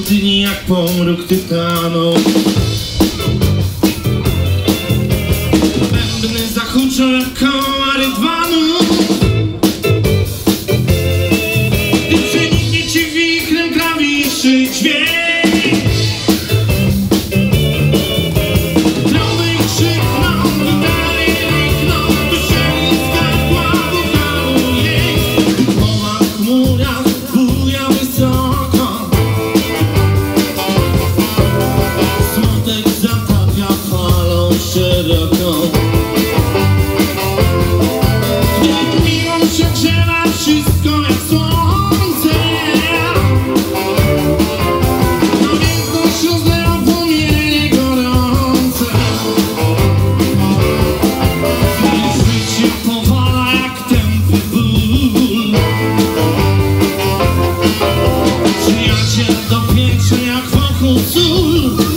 pustyni jak pomruk tytanu. Bębny zahuczą jak koła rydwanu. Gdy przeniknie ci wichrem klawiszy dźwięk, trąby i krzykną, gitary rykną, to się skarbła wokalu jest. Poła chmura buja wysoko, smutek zatapia falą szeroką. Przyjaciel dopięczy jak wokół sól.